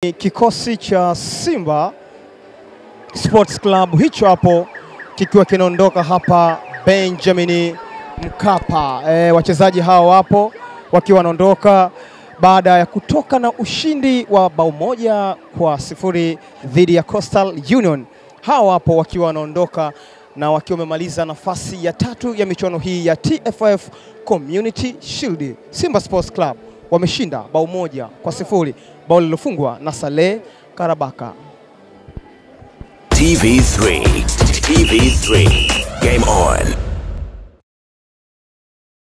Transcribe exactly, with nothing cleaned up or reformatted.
Kikosi cha Simba Sports Club hicho hapo kikiwa kinaondoka hapa Benjamin Mkapa. E, wachezaji hao hapo wakiwa wanaondoka baada ya kutoka na ushindi wa bao moja kwa sifuri dhidi ya Coastal Union. Hao hapo wakiwa wanaondoka na wakiwa wamemaliza nafasi ya tatu ya michuano hii ya T F F Community Shield. Simba Sports Club wameshinda bao moja kwa sifuri, bao lilofungwa na Saleh Karabaka. T V three, T V three, game on.